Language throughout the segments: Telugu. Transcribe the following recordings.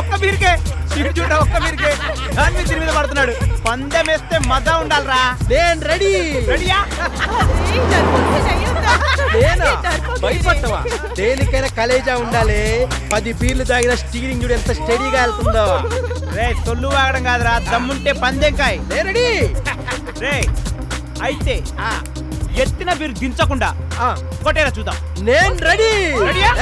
ఒక్క మీరికే చూడ ఒక్క మీరికే దాని మీద తిరిగి పడుతున్నాడు. పందెం వేస్తే మజా ఉండాలరా. నేను రెడీ. రెడీయా? భయపడతావా? దేనికైనా కలేజా ఉండాలి. 10 బీర్లు తాగిన స్టీరింగ్ చూడు ఎంత స్టడీగా వెళ్తుందో. రే తొల్లు వాగడం కాదురా, దమ్ముంటే పందెం కాయ. నేను రెడీ. రే అయితే ఎత్తిన బీరు దించకుండా కొట్టేరా చూద్దాం. నేను రెడీ. రెడీయా?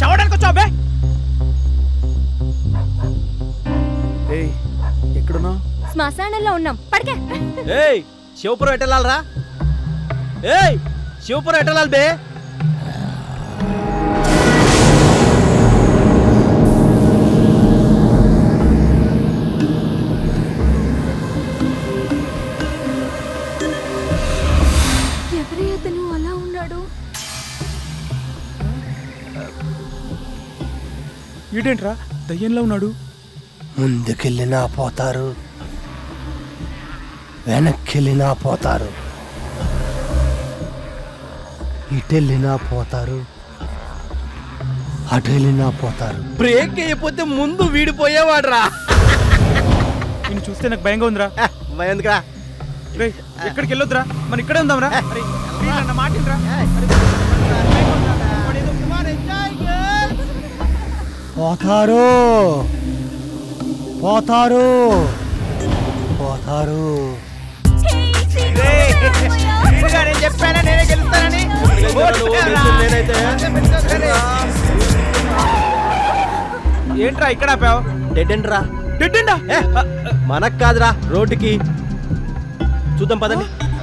చవడానికి వచ్చా? ఎక్కడున్నా? శ్మశానంలో ఉన్నాం. పడకే. శివపురం ఎటెళ్ళాలరా? ఏయ్ శివపురం ఎటెళ్ళాలి బే? ఎవరి అతను అలా ఉన్నాడు? ఏంట్రా దయ్యంలో ఉన్నాడు. ముందుకెళ్ళినా పోతారు, వెనక్కిళ్ళినా పోతారు, ఇటెళ్ళినా పోతారు, అటెళ్ళినా పోతారు. బ్రేక్ అయిపోతే ముందు వీడిపోయేవాడురా. నేను చూస్తే నాకు భయంగా ఉందిరా. భయం ఎందుకురా? ఎక్కడికి వెళ్ళొద్దురా, మనం ఇక్కడే ఉందాంరా. మాటిరా. పోతారు పోతారు పోతారు. చెప్పానా నేనే గెలుస్తానని? ఏంట్రా ఇక్కడ ఆపావు? డెడ్ ఎండ్ రా. డెడ్ ఎండా? మనకు కాదురా, రోడ్డుకి. చూద్దాం పదండి.